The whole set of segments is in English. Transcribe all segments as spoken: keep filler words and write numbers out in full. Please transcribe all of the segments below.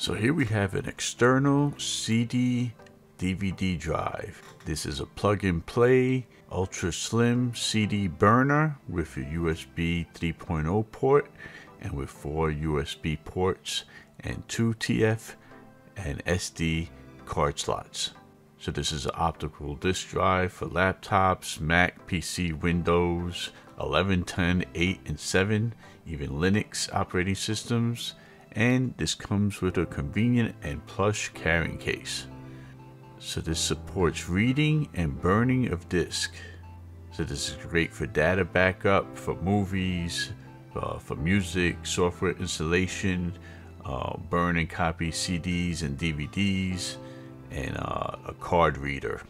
So here we have an external C D D V D drive. This is a plug and play ultra slim C D burner with a U S B three point oh port and with four U S B ports and two T F and S D card slots. So this is an optical disk drive for laptops, Mac, P C, Windows, eleven, ten, eight, and seven, even Linux operating systems. And this comes with a convenient and plush carrying case. So this supports reading and burning of disk. So this is great for data backup, for movies, uh, for music, software installation, uh, burn and copy C Ds and D V Ds, and uh, a card reader.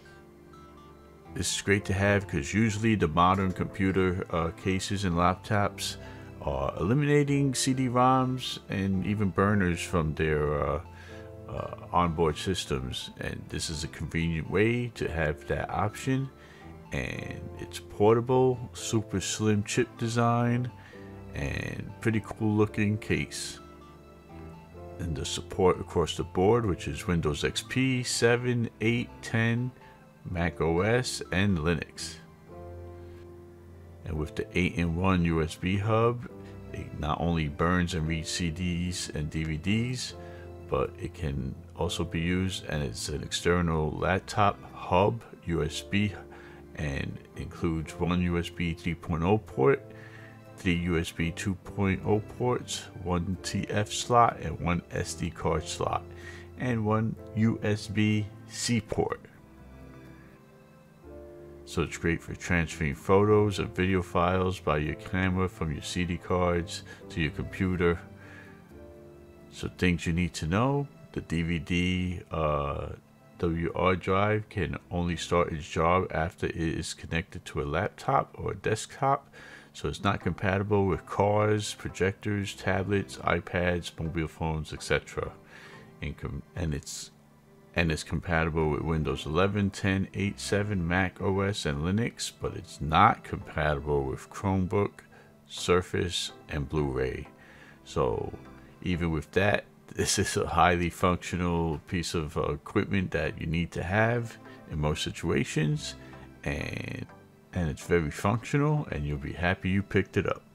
This is great to have because usually the modern computer uh, cases and laptops are eliminating C D ROMs and even burners from their uh, uh, onboard systems, and this is a convenient way to have that option. And it's portable, super slim chip design, and pretty cool looking case. And the support across the board, which is Windows X P, seven, eight, ten, Mac O S, and Linux. And with the eight in one U S B hub, it not only burns and reads C Ds and D V Ds, but it can also be used, and it's an external laptop hub U S B and includes one U S B three point oh port, three U S B two point oh ports, one T F slot and one S D card slot, and one U S B C port. So it's great for transferring photos and video files by your camera from your C D cards to your computer. So things you need to know: the D V D uh, W R drive can only start its job after it is connected to a laptop or a desktop. So it's not compatible with cars, projectors, tablets, iPads, mobile phones, et cetera. And it's And it's compatible with Windows eleven, ten, eight, seven, Mac O S, and Linux, but it's not compatible with Chromebook, Surface, and Blu-ray. So even with that, this is a highly functional piece of equipment that you need to have in most situations, and, and it's very functional, and you'll be happy you picked it up.